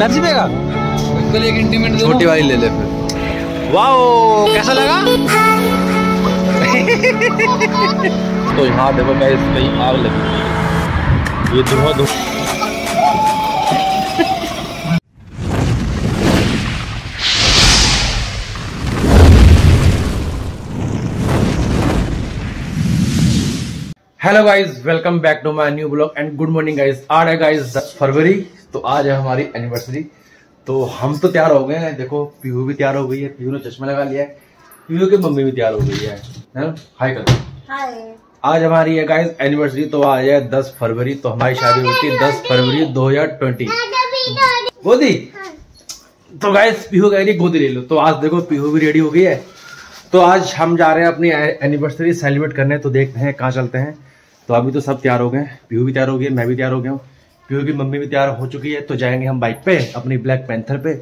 Pepsi पिएगा? बिल्कुल, एक इंटीमेट दो, छोटी वाली ले ले फिर। वाओ, कैसा लगा? तो यहाँ देखो मैं इसमें आग लगी, ये धुआं धुआं। Hello guys, welcome back to my new blog and good morning guys. आज है गाइज 10 फरवरी, तो आज है हमारी एनिवर्सरी। तो हम तो तैयार हो गए हैं, देखो पीहू भी तैयार हो गई है, पीहू ने चश्मा लगा लिया है, पीहू की मम्मी भी तैयार हो गई है ना। हाय कर, हाय। आज हमारी है गाइज एनिवर्सरी, तो आज है 10 फरवरी, तो हमारी शादी होती है 10 फरवरी 2020। गोदी, तो गाइज पीहू कह रही गोदी ले लो, तो आज देखो पीहू भी रेडी हो गई है। तो आज हम जा रहे हैं अपनी एनिवर्सरी सेलिब्रेट करने, तो देखते हैं कहाँ चलते हैं। तो अभी तो सब तैयार हो गए, पीहू भी तैयार हो गई है, मैं भी तैयार हो गया हूँ, पीहू की मम्मी भी तैयार हो चुकी है। तो जाएंगे हम बाइक पे अपनी ब्लैक पैंथर पे,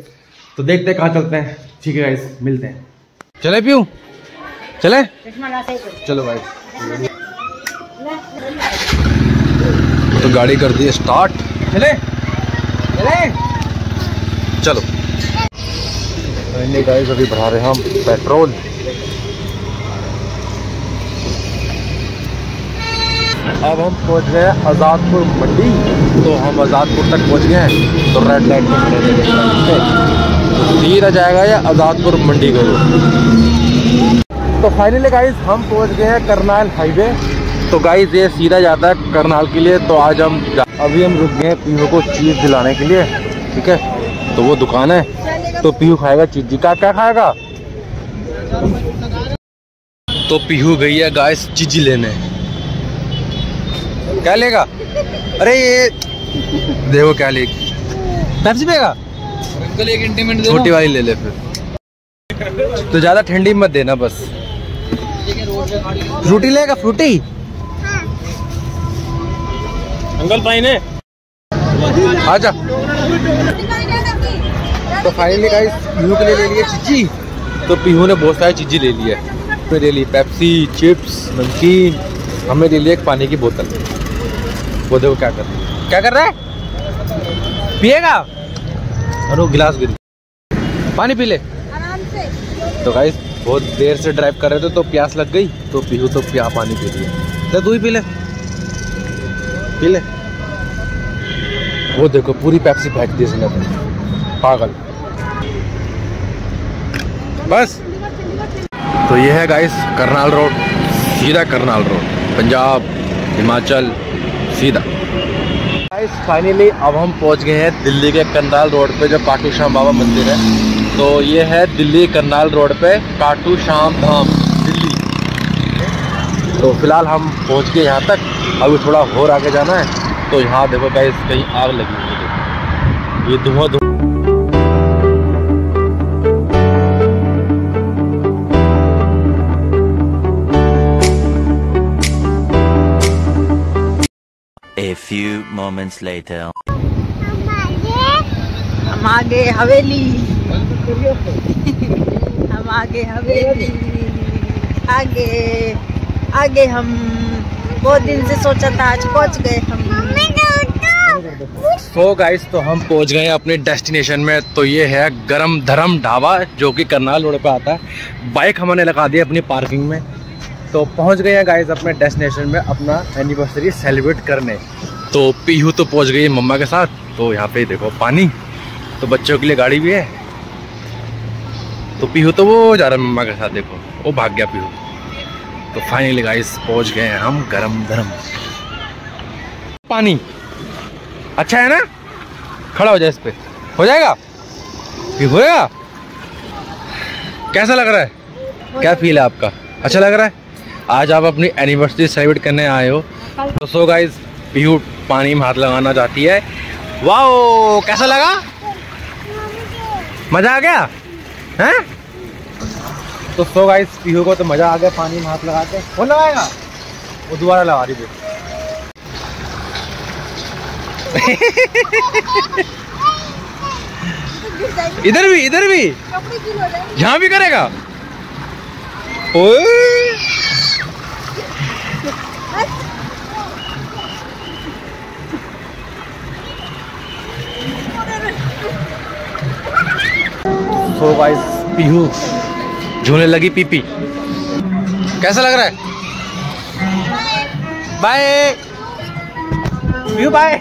तो देखते हैं कहाँ चलते हैं। ठीक है गाइस, मिलते हैं। चले पीहू, चले, चलो गाइस। तो गाड़ी कर दी स्टार्ट, चले चलो। गाइस अभी भरा रहे हम पेट्रोल। अब हम पहुंच गए आज़ादपुर मंडी, तो हम आज़ादपुर तक पहुंच गए हैं। तो रेड लाइट में सीधा जाएगा या आज़ादपुर मंडी को। तो फाइनली गाइस हम पहुंच गए हैं करनाल हाईवे। तो गाइस ये सीधा जाता है करनाल के लिए। तो आज हम अभी हम रुक गए हैं पीहू को चीज़ दिलाने के लिए, ठीक है। तो वो दुकान है, तो पीहू खाएगा चीज़। का क्या खाएगा? तो पीहू गई है गाइस चीज़ी लेने। क्या लेगा? अरे ये देखो क्या लेगी, पेप्सी पिएगा? बिल्कुल, एक इंटीमेट दो, छोटी वाली ले ले फिर। तो ज्यादा ठंडी मत देना बस। फ्रूटी लेगा? फ्रूटी अंकल पाइन है, आजा। तो फाइनली गाइस पीहू के लिए ले लिए चीजी। तो पीहू ने बहुत सारी चीजी ले ली है, फिर ले ली पेप्सी, चिप्स, नमकीन, हमें ले लिए एक पानी की बोतल। वो देखो क्या कर रही है, क्या कर रहा है? पिएगा? और वो गिलास गिर, पानी पी ले आराम से। तो गाइस बहुत देर से ड्राइव कर रहे थे, तो प्यास लग गई, तो पीहू तो पानी पी लिया। तो तू ही पी ले, पी ले। वो देखो पूरी पेप्सी फेंक दी इसने, पागल। बस तो ये है गाइस करनाल रोड, सीधा करनाल रोड, पंजाब हिमाचल सीधा। गाइस फाइनली अब हम पहुंच गए हैं दिल्ली के करनाल रोड पे, जो खाटू श्याम बाबा मंदिर है। तो ये है दिल्ली करनाल रोड पे खाटू श्याम धाम दिल्ली। तो फिलहाल हम पहुंच गए यहाँ तक, अभी थोड़ा और आगे जाना है। तो यहाँ देखो गाइस कहीं आग लगी हुई है, ये धुआं धुआं। A few moments later, हम आगे हवेली, हम आगे हवेली, आगे आगे। हम बहुत दिन से सोचा था, आज पहुंच गए हम। सो गाइस तो हम पहुंच गए अपने डेस्टिनेशन में। तो ये है गरम धरम ढाबा, जो कि करनाल रोड पे आता है। बाइक हमने लगा दी अपनी पार्किंग में। तो पहुंच गए हैं गाइस अपने डेस्टिनेशन में, अपना एनिवर्सरी सेलिब्रेट करने। तो पीहू तो पहुंच गई मम्मा के साथ। तो यहाँ पे देखो पानी, तो बच्चों के लिए गाड़ी भी है। तो पीहू तो वो जा रहा है मम्मा के साथ, देखो वो भाग गया पीहू। तो फाइनली गाइस पहुंच गए हैं हम गरम धरम। पानी अच्छा है ना? खड़ा हो जाए इस पर, हो जाएगा पीहू, कैसा लग रहा है? क्या फील है आपका? अच्छा लग रहा है? आज आप अपनी एनिवर्सरी सेलिब्रेट करने आए हो। तो सो गाइस पीहू पानी में हाथ लगाना चाहती है। वाओ, कैसा लगा? मज़ा आ गया हैं? तो सो गाइस पीहू को तो मज़ा आ गया पानी में हाथ लगा के। वो लगाएगा, वो दोबारा लगा रही है। इधर भी, इधर भी, यहाँ भी करेगा। सो गाइस पीहू झूलने लगी पीपी। कैसा लग रहा है? Bye Pihu bye.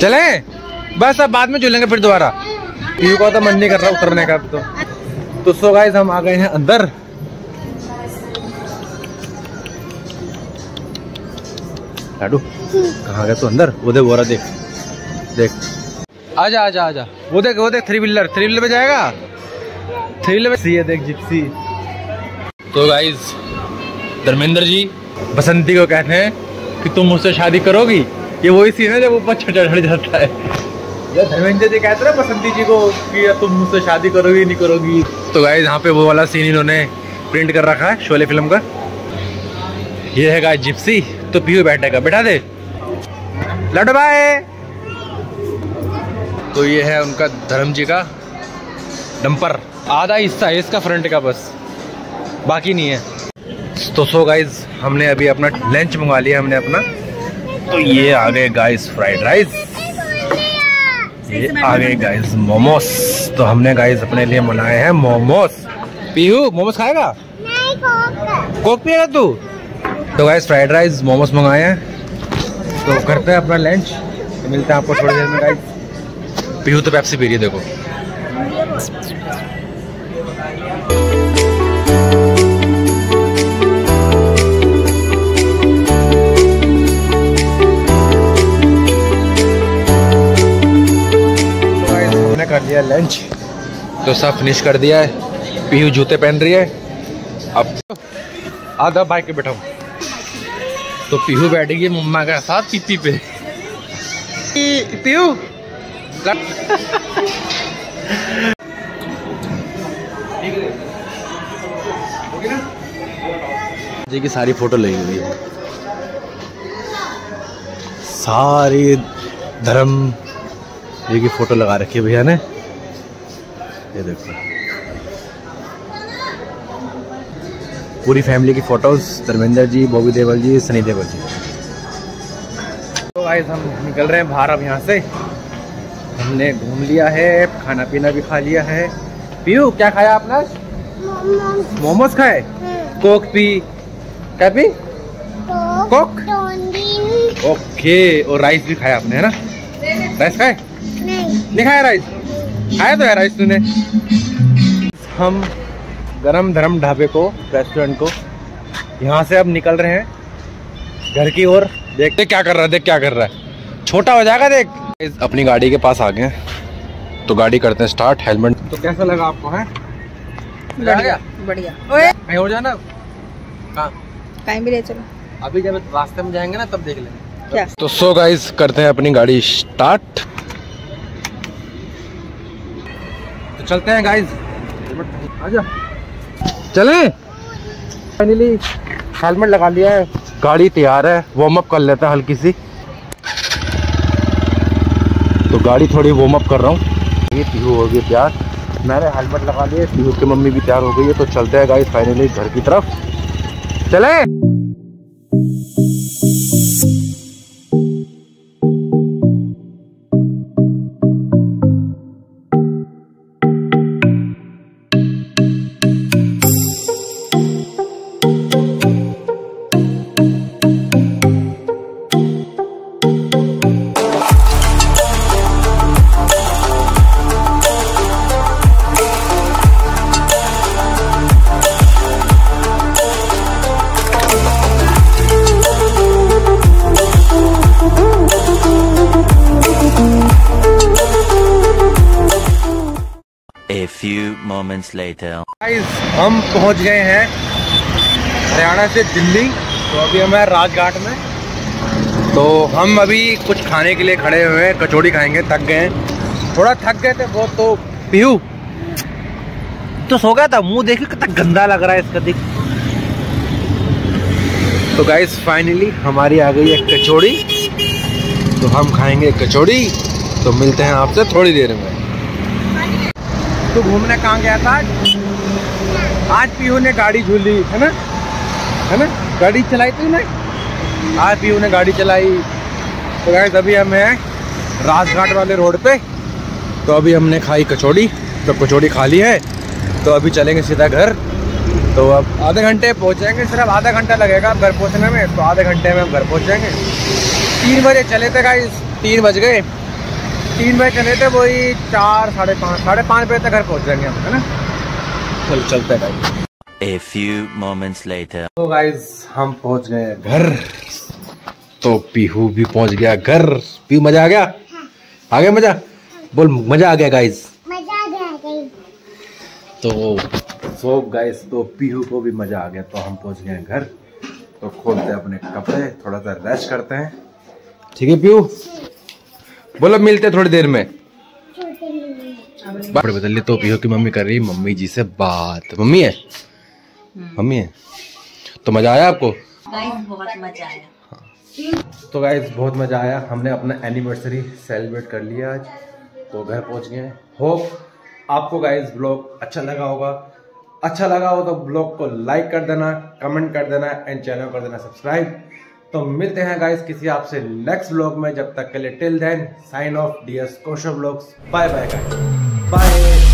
चले बस अब बाद में झूलेंगे फिर दोबारा। पीयू का तो मन नहीं कर रहा उतरने का। तो सो गाइस हम आ गए हैं अंदर। लाडू कहाँ गया? तो अंदर वो देख, बोरा देख देख। आजा आजा आजा, वो देख वो देख, थ्री व्हीलर पे जाएगा। थ्री व्हीलर पे देख जिप्सी। तो गाइस धर्मेंद्र जी बसंती को कहते हैं कि तुम मुझसे शादी करोगी। ये वही सीन है जब ऊपर चढ़ जाता है। धर्मेंद्र जी कहते हैं बसंती जी को कि तुम मुझसे शादी करोगी नहीं करोगी। तो गाइस यहाँ पे वो वाला सीन इन्होंने प्रिंट कर रखा है शोले फिल्म का। ये है गाइस जिप्सी। तो पीयू बैठेगा, बैठा दे लड्डू भाई। तो ये है उनका धर्म जी का डंपर। आधा हिस्सा है इसका फ्रंट का, बस बाकी नहीं है। तो सो गाइस हमने अभी अपना लंच मंगवा लिया हमने अपना। तो ये आ गए गाइस फ्राइड राइस, ये आ गए गाइस मोमोस। तो हमने गाइस अपने लिए बनाए हैं मोमोस। पीहू मोमोस खाएगा? नहीं, कोक पिएगा तू। तो गाइस फ्राइड राइस मोमोस मंगाए हैं। तो करते हैं अपना लंच, तो मिलते हैं आपको थोड़ी देर में गाइस। पीहू तो पेप्सी पी रही है देखो। कर दिया लंच, तो सब फिनिश कर दिया है। पीयू जूते पहन रही है अब। आधा बाइक पे बैठा हूँ तो पीयू बैठ गई मम्मा के साथ पीपी पे। पीयू जी की सारी फोटो ले गई सारी धर्म ये की फोटो लगा रखी है भैया ने। ये देखो पूरी फैमिली की फोटोज, धर्मेंद्र जी, बॉबी देवल जी, सनी देवल जी। तो गाइस हम निकल रहे हैं बाहर अब यहाँ से। हमने घूम लिया है, खाना पीना भी खा लिया है। पीयू क्या खाया आपने? मोमोज खाए, कोक पी, क्या पी? कोक। ओके, और राइस भी खाया आपने है ना? राइस खाए? नहीं खाया राइस? खाया तो है राइस तूने। हम गरम धरम ढाबे को, रेस्टोरेंट को, यहाँ से अब निकल रहे हैं घर की ओर। देखते क्या कर रहा है, देख क्या कर रहा है, छोटा हो जाएगा देख। अपनी गाड़ी के पास आ गए तो गाड़ी करते हैं स्टार्ट। हेलमेट तो कैसा लगा आपको? है बढ़िया बढ़िया। ओए कहीं हो जाना, कहाँ कहीं भी ले चलो। अभी जब रास्ते में जाएंगे ना तब देख लेंगे। तो सो गाइस करते हैं अपनी गाड़ी स्टार्ट। तो चलते हैं गाइस, आजा चलें। फाइनली हेलमेट लगा लिया है, गाड़ी तैयार है। वार्म अप कर लेते हैं हल्की सी। तो गाड़ी थोड़ी वार्म अप कर रहा हूँ। ये पीहू हो गई तैयार, मैंने हेलमेट लगा लिया, पीहू की मम्मी भी तैयार हो गई है। तो चलते हैं गाइस फाइनली घर की तरफ, चलें। Guys, हम पहुंच गए हैं हरियाणा से दिल्ली। तो अभी हम हैं राजघाट में। तो हम अभी कुछ खाने के लिए खड़े हुए हैं, कचौड़ी खाएंगे। थक गए हैं, थोड़ा थक गए थे बहुत। तो पीयू तो सो गया था। मुंह देखिए कितना गंदा लग रहा है इसका दिख। तो गाइस फाइनली हमारी आ गई है कचौड़ी, तो हम खाएंगे कचौड़ी। तो मिलते हैं आपसे थोड़ी देर में। तो घूमने कहाँ गया था आज? पीहू ने गाड़ी झूली है ना, है ना, गाड़ी चलाई थी ना आज पीहू ने गाड़ी चलाई। तो गाइस अभी हम हैं राजघाट वाले रोड पे। तो अभी हमने खाई कचौड़ी, तो कचौड़ी खा ली है। तो अभी चलेंगे सीधा घर। तो अब आधे घंटे पहुंचेंगे, सिर्फ आधा घंटा लगेगा घर पहुंचने में। तो आधे घंटे में हम घर पहुंचेंगे। 3 बजे चले थे गाइस, 3 बज गए। 3 बजे चले थे, वही 4, 5:30 बजे तक घर पहुंच जाएंगे हम, है ना। चलो चलते हैं guys. A few moments later. तो गाइस हम पहुंच गए घर। तो पीहू भी पहुंच गया घर। पीहू मजा आ गया? हाँ। आ गया मजा? हाँ। बोल मजा आ गया गाइस। मजा आ गया गाइस। तो गाइस तो पीहू को भी मजा आ गया। तो हम पहुंच गए घर। तो खोलते हैं अपने कपड़े, थोड़ा सा रेस्ट करते हैं। ठीक है पीहू? बोलो मिलते थोड़ी देर में। बात बदल ली। तो पीहू की मम्मी कर रही है मम्मी जी से बात। मम्मी है, मम्मी है। तो मजा आया आपको? गाइस बहुत मजा आया। तो गाइस बहुत मजा आया। हमने अपना एनिवर्सरी सेलिब्रेट कर लिया आज। तो घर पहुंच गए। होप आपको गाइस ब्लॉग अच्छा लगा होगा। अच्छा लगा हो तो ब्लॉग को लाइक कर देना, कमेंट कर देना एंड चैनल कर देना सब्सक्राइब। तो मिलते हैं गाइस किसी आपसे नेक्स्ट व्लॉग में। जब तक के लिए till then sign off DS Kosho Vlogs। Bye bye guys, bye.